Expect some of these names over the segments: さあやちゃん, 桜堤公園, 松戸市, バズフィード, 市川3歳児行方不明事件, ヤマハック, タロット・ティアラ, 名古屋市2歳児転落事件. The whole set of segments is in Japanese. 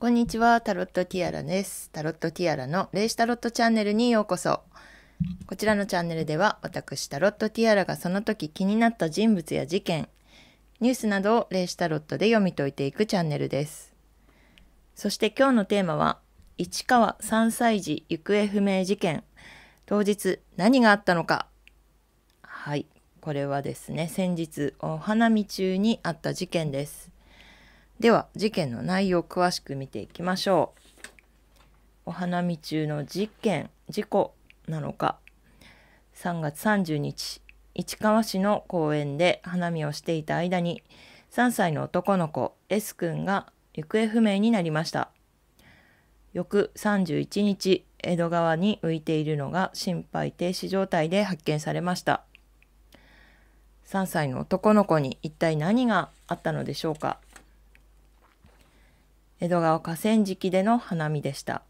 こんにちは、タロットティアラです。タロットティアラの霊視タロットチャンネルにようこそ。こちらのチャンネルでは、私タロットティアラがその時気になった人物や事件、ニュースなどを霊視タロットで読み解いていくチャンネルです。そして今日のテーマは、市川3歳児行方不明事件、当日何があったのか。はい、これはですね、先日お花見中にあった事件です。では事件の内容を詳しく見ていきましょう。お花見中の事故なのか。3月30日、市川市の公園で花見をしていた間に、3歳の男の子 S 君が行方不明になりました。翌31日、江戸川に浮いているのが心肺停止状態で発見されました。3歳の男の子に一体何があったのでしょうか。江戸川河川敷での花見でした。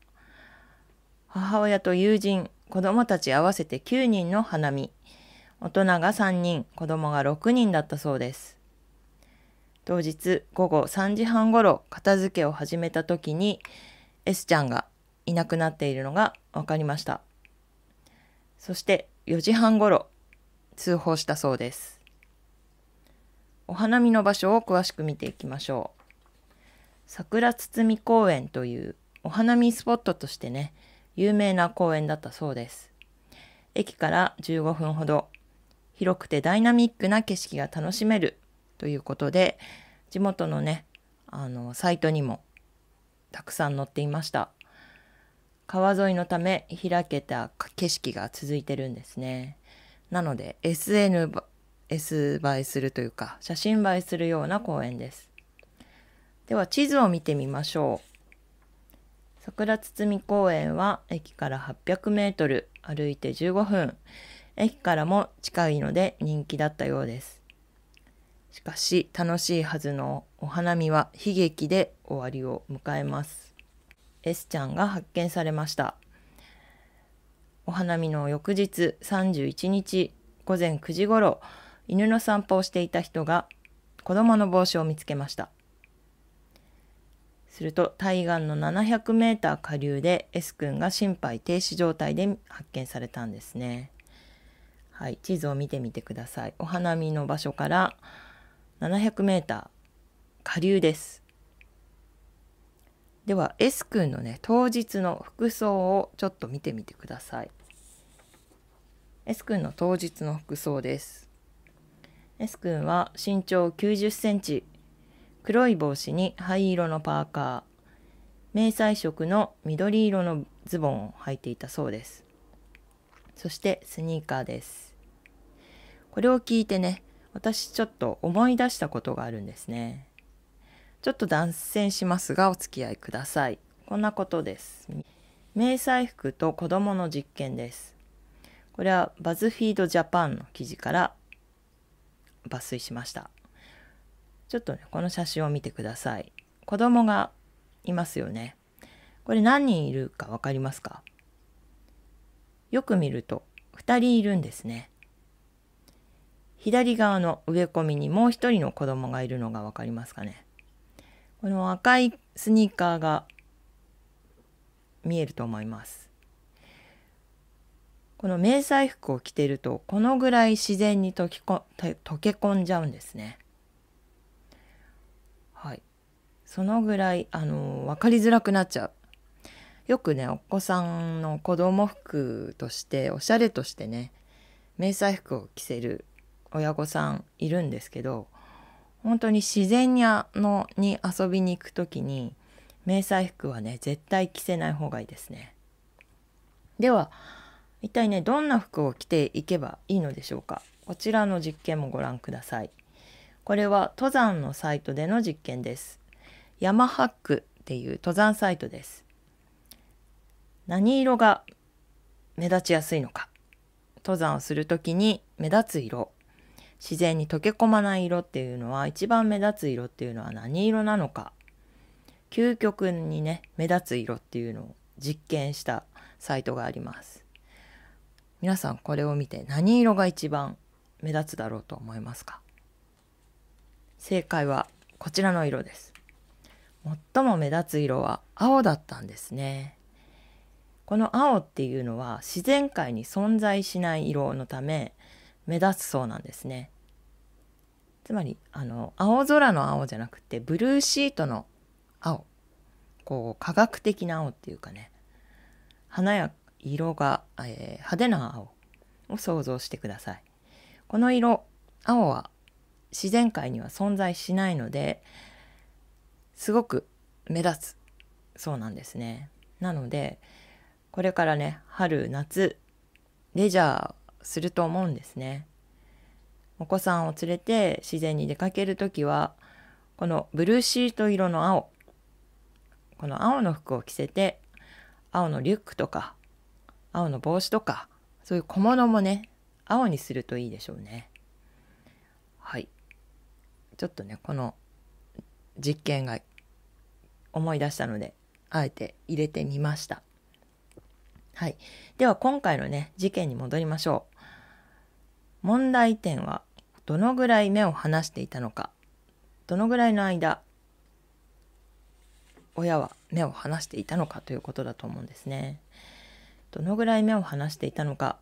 母親と友人、子供たち合わせて9人の花見。大人が3人、子供が6人だったそうです。当日午後3時半ごろ、片付けを始めた時に、S ちゃんがいなくなっているのが分かりました。そして4時半ごろ、通報したそうです。お花見の場所を詳しく見ていきましょう。桜堤公園というお花見スポットとしてね、有名な公園だったそうです。駅から15分ほど、広くてダイナミックな景色が楽しめるということで、地元のね、サイトにもたくさん載っていました。川沿いのため、開けた景色が続いてるんですね。なので、SNS 映えするというか、写真映えするような公園です。では地図を見てみましょう。桜堤公園は駅から800メートル、歩いて15分。駅からも近いので人気だったようです。しかし楽しいはずのお花見は悲劇で終わりを迎えます。Sちゃんが発見されました。お花見の翌日31日午前9時ごろ、犬の散歩をしていた人が子供の帽子を見つけました。すると対岸の700メーター下流で S 君が心肺停止状態で発見されたんですね。はい、地図を見てみてください。お花見の場所から700メーター下流です。では S 君のね、当日の服装をちょっと見てみてください。S 君の当日の服装です。S 君は身長90センチ。黒い帽子に灰色のパーカー、迷彩色の緑色のズボンを履いていたそうです。そしてスニーカーです。これを聞いてね、私ちょっと思い出したことがあるんですね。ちょっと断線しますがお付き合いください。こんなことです。迷彩服と子供の実験です。これはバズフィードジャパンの記事から抜粋しました。ちょっとね、この写真を見てください。子供がいますよね。これ何人いるかわかりますか？よく見ると2人いるんですね。左側の植え込みにもう1人の子供がいるのがわかりますかね。この赤いスニーカーが見えると思います。この迷彩服を着ているとこのぐらい自然に溶け込んじゃうんですね。はい、そのぐらい分かりづらくなっちゃう。よくね、お子さんの子供服としておしゃれとしてね、迷彩服を着せる親御さんいるんですけど、本当に自然に遊びに行く時に迷彩服はね、絶対着せない方がいいですね。では一体ね、どんな服を着ていけばいいのでしょうか。こちらの実験もご覧ください。これは登山のサイトでの実験です。ヤマハックっていう登山サイトです。何色が目立ちやすいのか。登山をするときに目立つ色。自然に溶け込まない色っていうのは、一番目立つ色っていうのは何色なのか。究極にね、目立つ色っていうのを実験したサイトがあります。皆さんこれを見て何色が一番目立つだろうと思いますか？正解はこちらの色です。最も目立つ色は青だったんですね。この青っていうのは自然界に存在しない色のため目立つそうなんですね。つまり青空の青じゃなくてブルーシートの青、こう科学的な青っていうかね、花や色が、派手な青を想像してください。この色青は自然界には存在しないのですごく目立つそうなんですね。なのでこれからね、春夏レジャーすると思うんですね。お子さんを連れて自然に出かけるときはこのブルーシート色の青、この青の服を着せて、青のリュックとか青の帽子とかそういう小物もね、青にするといいでしょうね。はい、ちょっとねこの実験が思い出したのであえて入れてみました。はい、では今回のね事件に戻りましょう。問題点はどのぐらい目を離していたのか、どのぐらいの間親は目を離していたのかということだと思うんですね。どのぐらい目を離していたのか、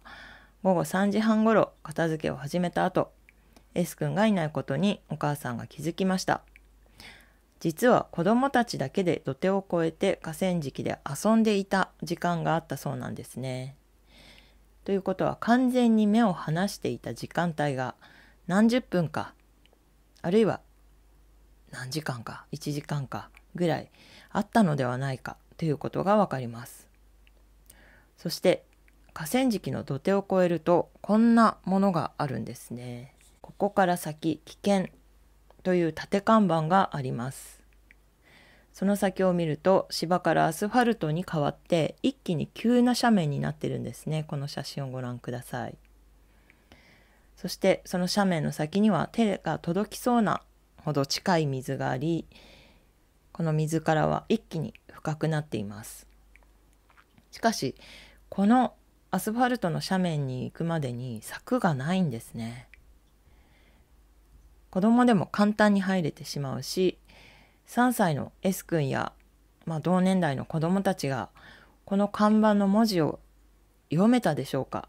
午後3時半ごろ片付けを始めた後、 S 君がいないことにお母さんが気づきました。実は子どもたちだけで土手を越えて河川敷で遊んでいた時間があったそうなんですね。ということは完全に目を離していた時間帯が何十分か、あるいは何時間か1時間かぐらいあったのではないかということがわかります。そして河川敷の土手を越えるとこんなものがあるんですね。ここから先危険という立て看板があります。その先を見ると芝からアスファルトに変わって一気に急な斜面になってるんですね。この写真をご覧ください。そしてその斜面の先には手が届きそうなほど近い水があり、この水からは一気に深くなっています。しかしこのアスファルトの斜面に行くまでに柵がないんですね。子供でも簡単に入れてしまうし、3歳の S 君や、同年代の子供たちがこの看板の文字を読めたでしょうか。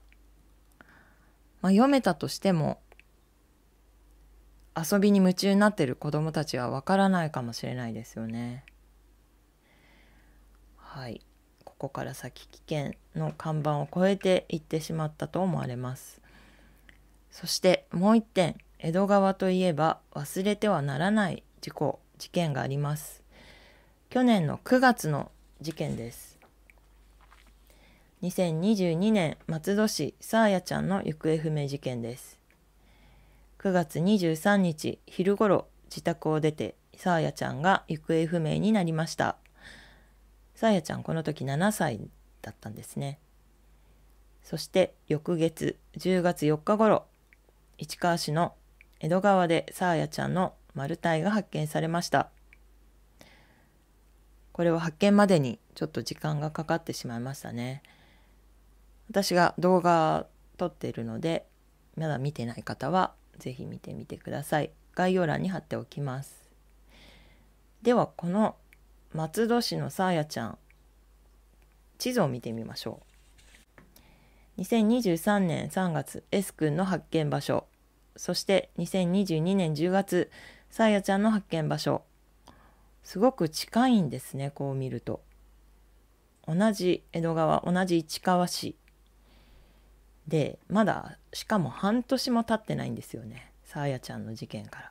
読めたとしても遊びに夢中になっている子供たちはわからないかもしれないですよね。はい、ここから先危険の看板を越えていってしまったと思われます。そしてもう一点、江戸川といえば忘れてはならない事件があります。去年の9月の事件です。2022年松戸市さあやちゃんの行方不明事件です。9月23日昼ごろ自宅を出てさあやちゃんが行方不明になりました。さあやちゃんこの時7歳だったんですね。そして翌月10月4日ごろ市川市の江戸川でさあやちゃんの丸体が発見されました。これは発見までにちょっと時間がかかってしまいましたね。私が動画撮っているのでまだ見てない方はぜひ見てみてください。概要欄に貼っておきます。ではこの松戸市のさあやちゃん、地図を見てみましょう。2023年3月 S 君の発見場所、そして2022年10月さあやちゃんの発見場所、すごく近いんですね。こう見ると同じ江戸川、同じ市川市でまだしかも半年も経ってないんですよね。さあやちゃんの事件か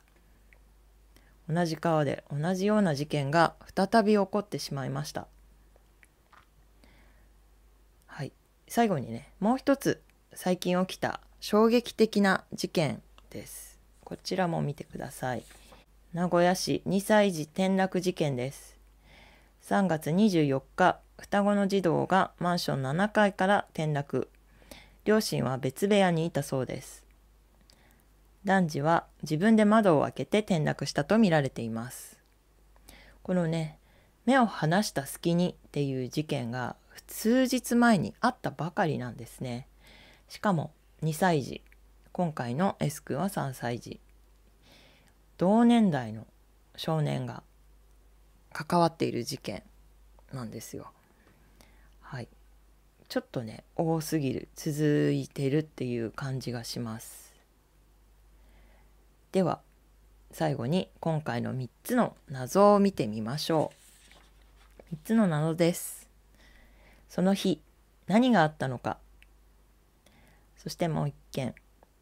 ら同じ川で同じような事件が再び起こってしまいました。はい、最後にねもう一つ最近起きた衝撃的な事件です。こちらも見てください。名古屋市2歳児転落事件です。3月24日、双子の児童がマンション7階から転落。両親は別部屋にいたそうです。男児は自分で窓を開けて転落したとみられています。このね、目を離した隙にっていう事件が数日前にあったばかりなんですね。しかも2歳児、今回の S 君は3歳児、同年代の少年が関わっている事件なんですよ。はい、ちょっとね多すぎる、続いてるっていう感じがします。では最後に今回の3つの謎を見てみましょう。3つの謎です。その日何があったのか。そしてもう一件。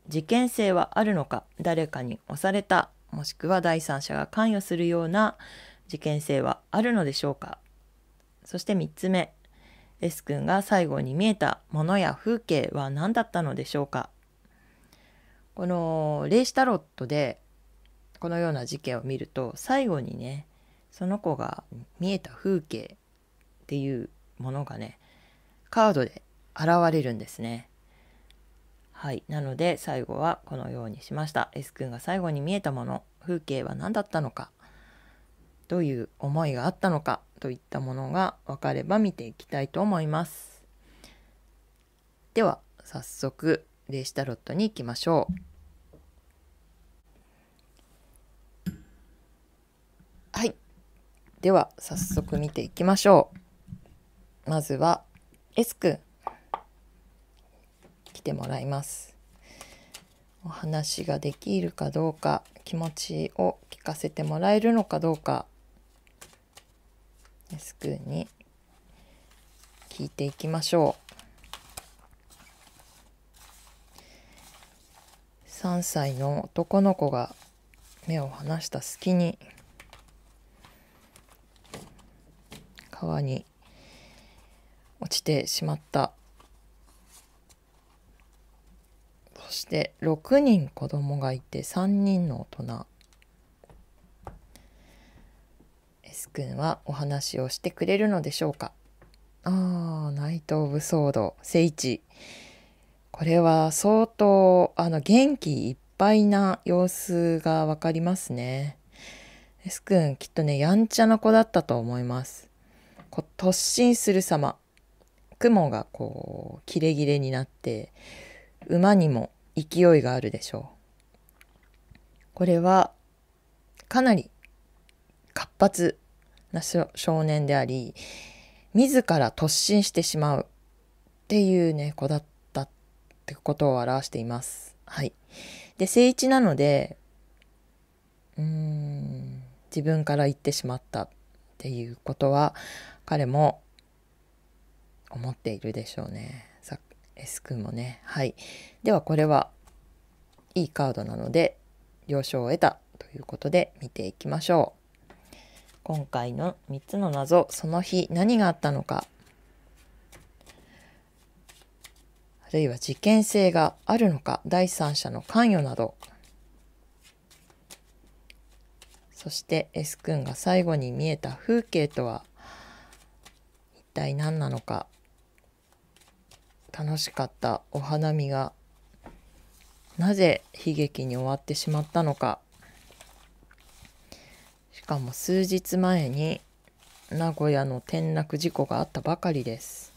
事件性はあるのか、誰かに押された、もしくは第三者が関与するような事件性はあるのでしょうか。そして3つ目。S 君が最後に見えたものや風景は何だったのでしょうか。この霊視タロットでこのような事件を見ると、最後にねその子が見えた風景っていうものがねカードで現れるんですね。はい、なので最後はこのようにしました。S 君が最後に見えたもの、風景は何だったのか、どういう思いがあったのかといったものが分かれば見ていきたいと思います。では早速霊視タロットに行きましょう。はい、では早速見ていきましょう。まずは S 君。来てもらいます。お話ができるかどうか、気持ちを聞かせてもらえるのかどうか、S君に聞いていきましょう。3歳の男の子が目を離した隙に川に落ちてしまった。そして6人子供がいて3人の大人。 S 君はお話をしてくれるのでしょうか。ああ、ナイト・オブ・ソード、聖地。これは相当元気いっぱいな様子がわかりますね。 S 君きっとねやんちゃな子だったと思います。突進する様、雲がこうキレキレになって馬にも勢いがあるでしょう。これはかなり活発な少年であり、自ら突進してしまうっていうね子だったってことを表しています。はい。で、正一なので、自分から言ってしまったっていうことは彼も思っているでしょうね。S 君もね。はい。ではこれはいいカードなので了承を得たということで見ていきましょう。今回の3つの謎、その日何があったのか、あるいは事件性があるのか、第三者の関与など、そして S 君が最後に見えた風景とは一体何なのか。楽しかったお花見がなぜ悲劇に終わってしまったのか。しかも数日前に名古屋の転落事故があったばかりです。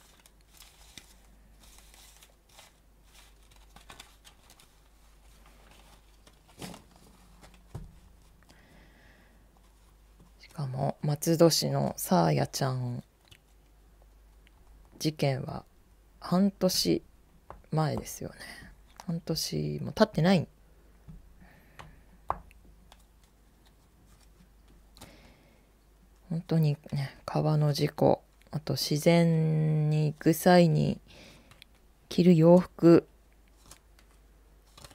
しかも松戸市のさあやちゃん事件は半年前ですよね。半年も経ってない。本当にね、川の事故、あと自然に行く際に着る洋服、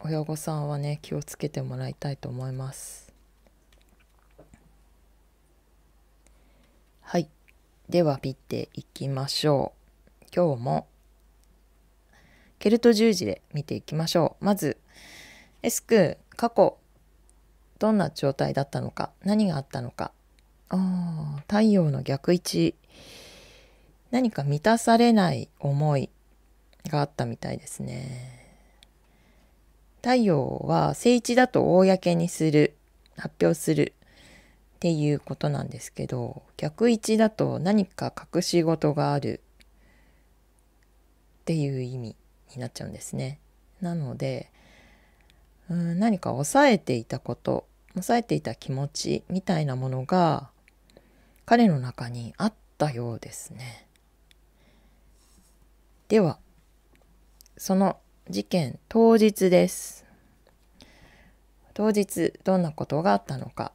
親御さんはね気をつけてもらいたいと思います。はい、では見ていきましょう。今日もケルト十字で見ていきましょう。まず S 君、過去どんな状態だったのか、何があったのか。ああ、太陽の逆位置、何か満たされない思いがあったみたいですね。太陽は正一だと公にする、発表するっていうことなんですけど、逆位置だと何か隠し事があるっていう意味になっちゃうんですね。なので何か抑えていたこと、抑えていた気持ちみたいなものが彼の中にあったようですね。では、その事件当日です。当日どんなことがあったのか。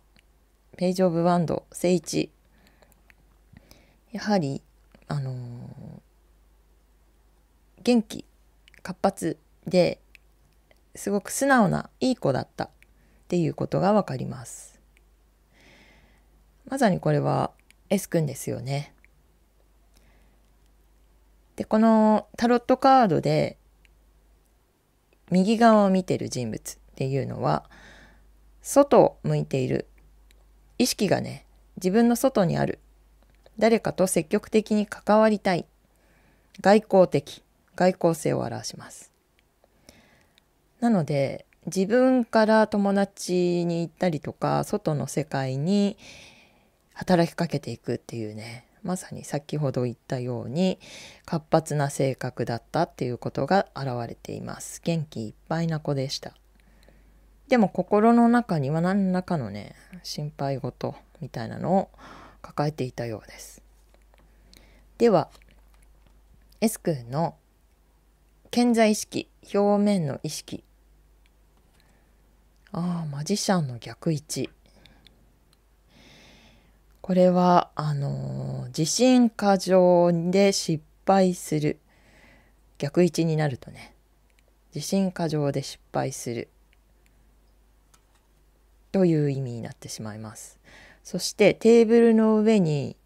ペイジ・オブ・ワンド、聖一。やはり、元気、活発ですごく素直ないい子だったっていうことがわかります。まさにこれは S 君ですよね。で、このタロットカードで右側を見てる人物っていうのは外を向いている意識がね、自分の外にある、誰かと積極的に関わりたい、外交的、外交性を表します。なので自分から友達に行ったりとか外の世界に働きかけていくっていうね、まさに先ほど言ったように活発な性格だったっていうことが現れています。元気いっぱいな子でした。でも心の中には何らかのね、心配事みたいなのを抱えていたようです。では S 君の顕在意識、表面の意識。ああ、マジシャンの逆位置。これは自信過剰で失敗する。逆位置になるとね、自信過剰で失敗するという意味になってしまいます。そしてテーブルの上に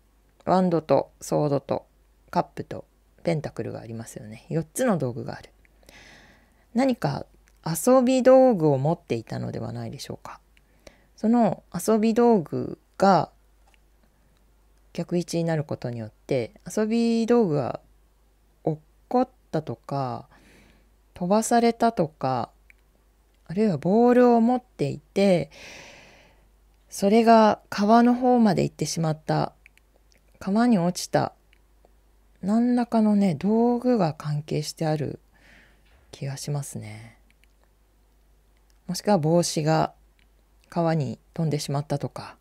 ワンドとソードとカップとペンタクルがありますよね。4つの道具がある。何か遊び道具を持っていたのではないでしょうか。その遊び道具が逆位置になることによって、遊び道具が落っこったとか飛ばされたとか、あるいはボールを持っていてそれが川の方まで行ってしまった、川に落ちた、何らかのね道具が関係してある気がしますね。もしくは帽子が川に飛んでしまったとか、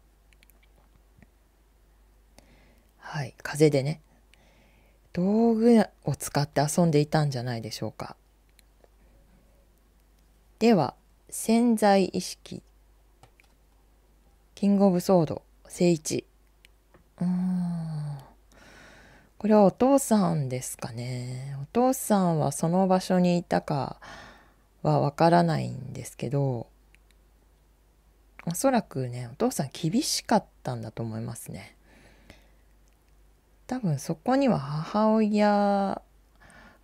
はい、風でね、道具を使って遊んでいたんじゃないでしょうか。では潜在意識、キングオブソード、聖一。これはお父さんですかね。お父さんはその場所にいたかはわからないんですけど、おそらくね、お父さん厳しかったんだと思いますね。多分そこには母親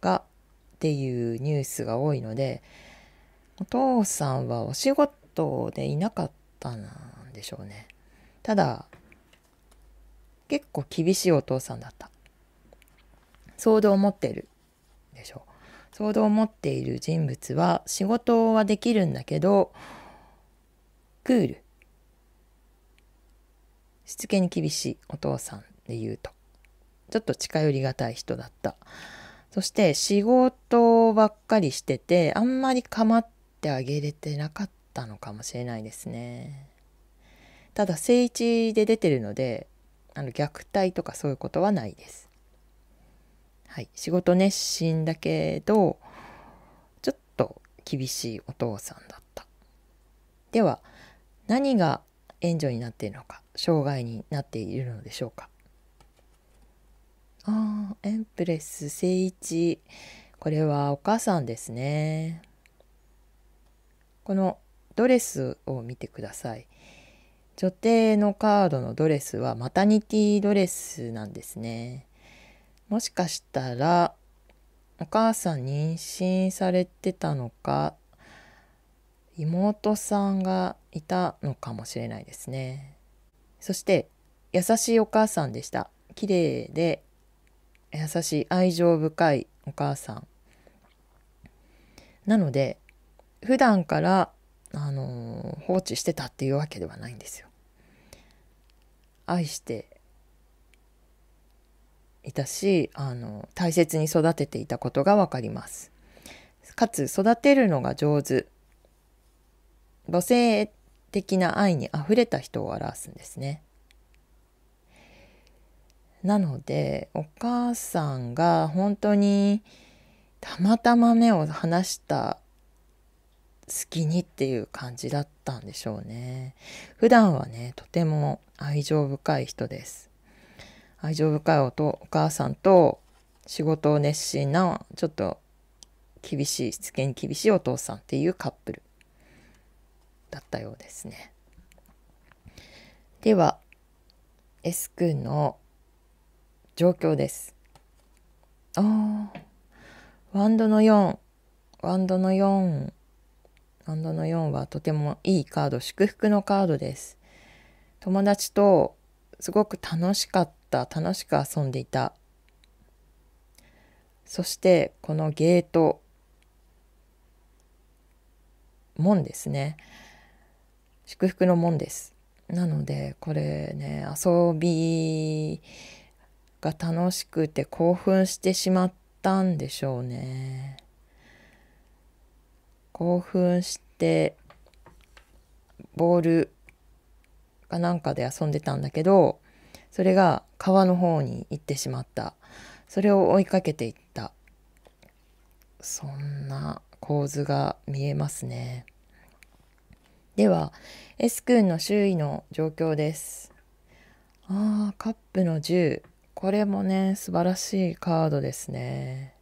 がっていうニュースが多いので、お父さんはお仕事でいなかったんでしょうね。ただ結構厳しいお父さんだった。ソードを持っているでしょう。ソードを持っている人物は仕事はできるんだけどクール、しつけに厳しい、お父さんでいうとちょっと近寄りがたい人だった。そして仕事ばっかりしてて、あんまり構ってあげれてなかったのかもしれないですね。ただ正一で出てるので虐待とかそういうことはないです。はい、仕事熱心だけどちょっと厳しいお父さんだった。では何が援助になっているのか、障害になっているのでしょうか。エンプレス、聖一。これはお母さんですね。このドレスを見てください。女帝のカードのドレスはマタニティドレスなんですね。もしかしたらお母さん妊娠されてたのか、妹さんがいたのかもしれないですね。そして優しいお母さんでした。綺麗で優しい愛情深いお母さん。なので普段から放置してたっていうわけではないんですよ。愛していたし、大切に育てていたことがわかります。かつ育てるのが上手、母性的な愛にあふれた人を表すんですね。なのでお母さんが本当にたまたま目を離した隙にっていう感じだったんでしょうね。普段はね、とても愛情深い人です。愛情深いお母さんと仕事を熱心な、ちょっと厳しい、しつけに厳しいお父さんっていうカップルだったようですね。では S 君の状況です。ワンドの4はとてもいいカード、祝福のカードです。友達とすごく楽しく遊んでいた。そしてこのゲート門ですね。祝福の門です。なのでこれね、遊びが楽しくて興奮してしまったんでしょうね。興奮してボールかなんかで遊んでたんだけど、それが川の方に行ってしまった。それを追いかけていった。そんな構図が見えますね。では S 君の周囲の状況です。カップの10。これもね、素晴らしいカードですね。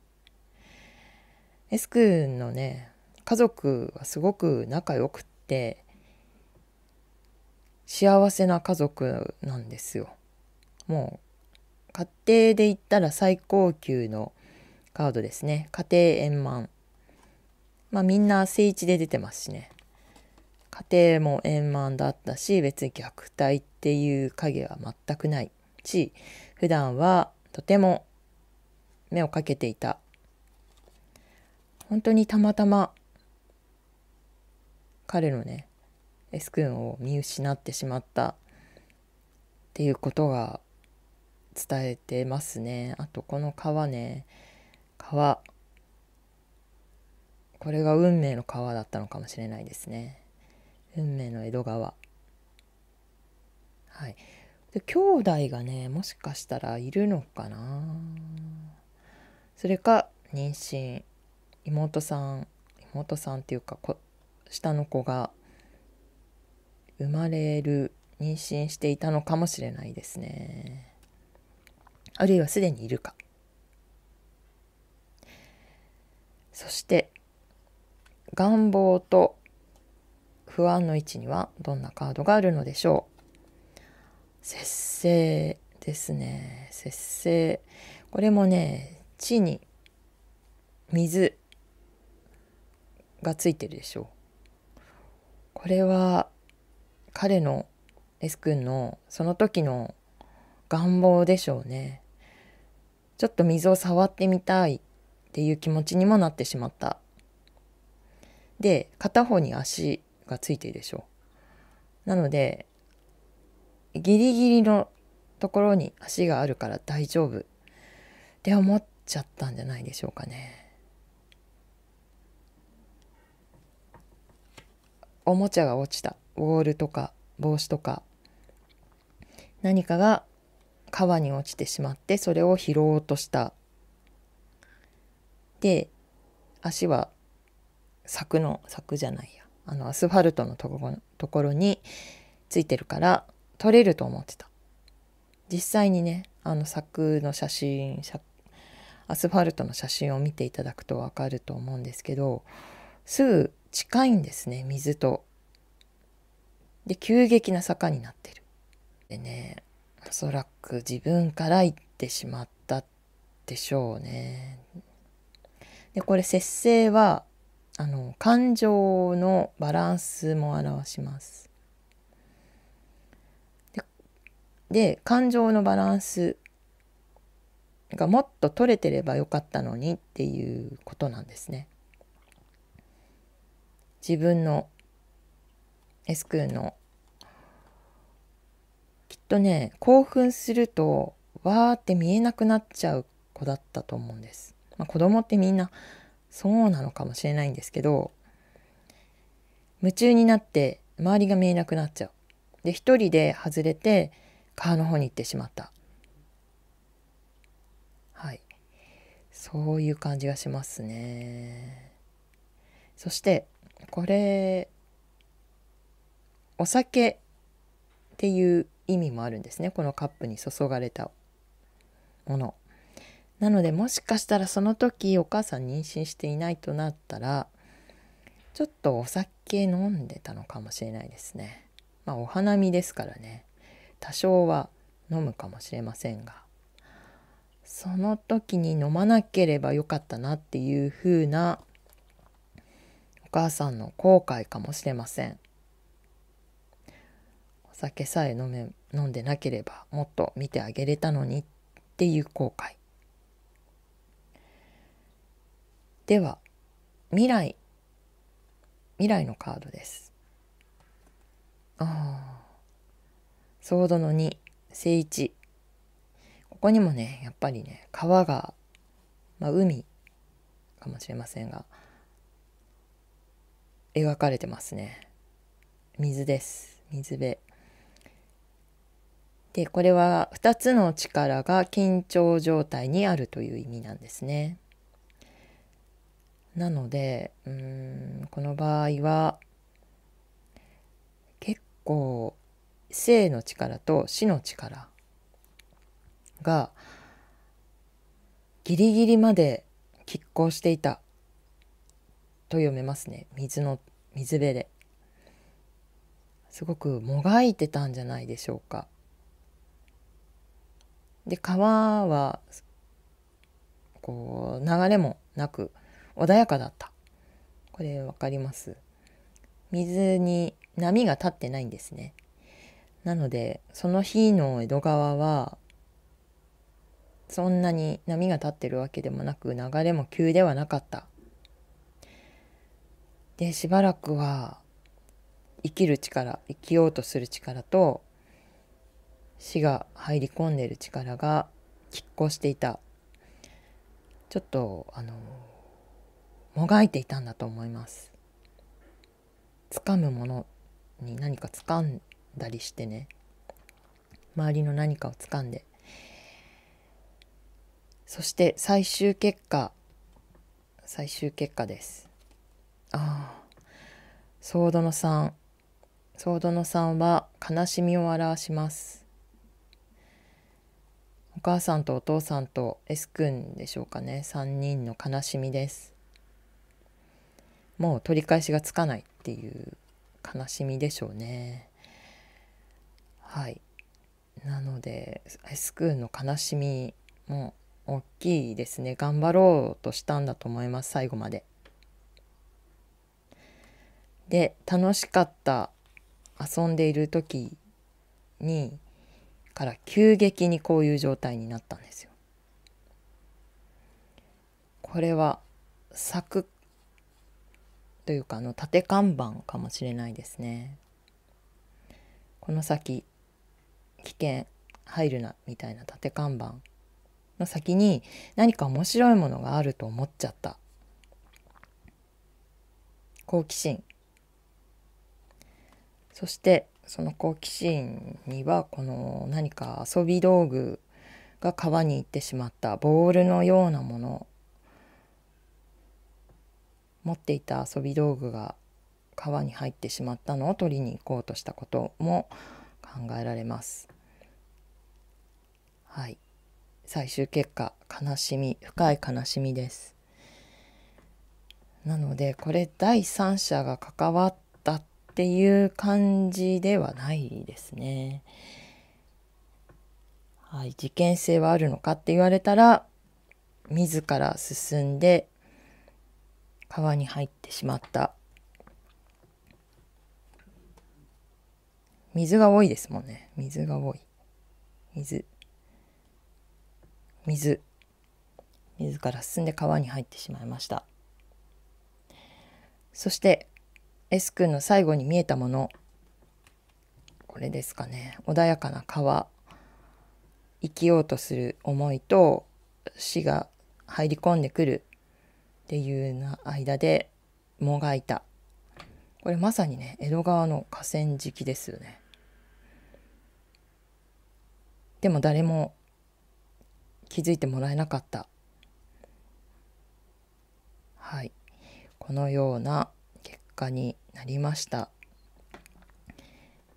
S 君のね、家族はすごく仲良くって幸せな家族なんですよ。もう家庭で言ったら最高級のカードですね。家庭円満。まあみんな正位置で出てますしね。家庭も円満だったし、別に虐待っていう影は全くないし、普段はとても目をかけていた。本当にたまたま彼のね S 君を見失ってしまったっていうことが伝えてますね。あとこの川ね、川、これが運命の川だったのかもしれないですね。運命の江戸川。はい。で、兄弟がね、もしかしたらいるのかな。それか妊娠、妹さんっていうか下の子が生まれる、妊娠していたのかもしれないですね。あるいはすでにいるか。そして願望と不安の位置にはどんなカードがあるのでしょう。節制ですね。節制。これもね、地に水がついてるでしょう。これは彼の S 君のその時の願望でしょうね。ちょっと水を触ってみたいっていう気持ちにもなってしまった。で、片方に足がついてるでしょう。なのでギリギリのところに足があるから大丈夫って思っちゃったんじゃないでしょうかね。おもちゃが落ちた、ボールとか帽子とか何かが川に落ちてしまって、それを拾おうとした。で、足はアスファルトのところについてるから取れると思ってた。実際にね、柵の写真、アスファルトの写真を見ていただくと分かると思うんですけど、すぐ近いんですね、水と。で、急激な坂になってる。でね、おそらく自分から行ってしまったでしょうね。で、これ節制は感情のバランスも表します。で、感情のバランスがもっと取れてればよかったのにっていうことなんですね。自分の S 君の、きっとね、興奮するとわーって見えなくなっちゃう子だったと思うんです。まあ、子供ってみんなそうなのかもしれないんですけど、夢中になって周りが見えなくなっちゃう。で、一人で外れて川の方に行ってしまった。そういう感じがしますね。そしてこれお酒っていう意味もあるんですね、このカップに注がれたものなので、もしかしたらその時お母さん妊娠していないとなったらちょっとお酒飲んでたのかもしれないですね。まあお花見ですからね、多少は飲むかもしれませんが、その時に飲まなければよかったなっていう風なお母さんの後悔かもしれません。お酒さえ飲んでなければもっと見てあげれたのにっていう後悔。では未来のカードです。ソードの2、正位置。ここにもね、やっぱりね、川が、まあ、海かもしれませんが、描かれてますね。水です。水辺。で、これは2つの力が緊張状態にあるという意味なんですね。なので、この場合は結構生の力と死の力がギリギリまで拮抗していたと読めますね。水辺ですごくもがいてたんじゃないでしょうか。で、川はこう流れもなく穏やかだった。これ分かります。水に波が立ってないんですね。なのでその日の江戸川はそんなに波が立ってるわけでもなく、流れも急ではなかった。で、しばらくは生きる力、生きようとする力と死が入り込んでる力が拮抗していた。ちょっともがいていたんだと思います。掴むものに何か掴んだりしてね、周りの何かを掴んで、そして最終結果です。ソードの3、ソードの3は悲しみを表します。お母さんとお父さんと S 君でしょうかね、3人の悲しみです。もう取り返しがつかないっていう悲しみでしょうね。はい。なので S 君の悲しみも大きいですね。頑張ろうとしたんだと思います、最後まで。で、楽しかった遊んでいる時にから急激にこういう状態になったんですよ。これは柵というか縦看板かもしれないですね。この先危険入るなみたいな縦看板の先に何か面白いものがあると思っちゃった。好奇心。そしてその好奇心にはこの何か遊び道具が川に行ってしまった。ボールのようなもの、持っていた遊び道具が川に入ってしまったのを取りに行こうとしたことも考えられます。はい、最終結果、悲しみ、深い悲しみです。なのでこれ第三者が関わったっていう感じではないですね。はい、事件性はあるのかって言われたら、自ら進んで川に入ってしまった。水が多いですもんね。水が多い。水から進んで川に入ってしまいました。そして S 君の最後に見えたもの、これですかね。穏やかな川、生きようとする思いと死が入り込んでくるっていう間でもがいた。これまさにね、江戸川の河川敷ですよね。でも誰も気づいてもらえなかった。はい、このような結果になりました。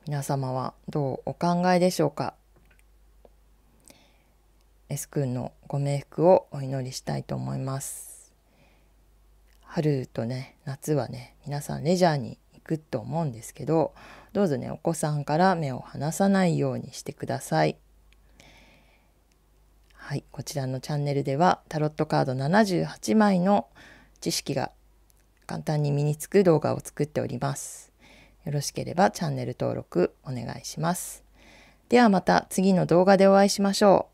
皆様はどうお考えでしょうか。S 君のご冥福をお祈りしたいと思います。春とね、夏はね、皆さんレジャーに行くと思うんですけど、どうぞね、お子さんから目を離さないようにしてください。はい、こちらのチャンネルではタロットカード78枚の知識が簡単に身につく動画を作っております。よろしければチャンネル登録お願いします。ではまた次の動画でお会いしましょ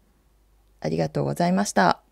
う。ありがとうございました。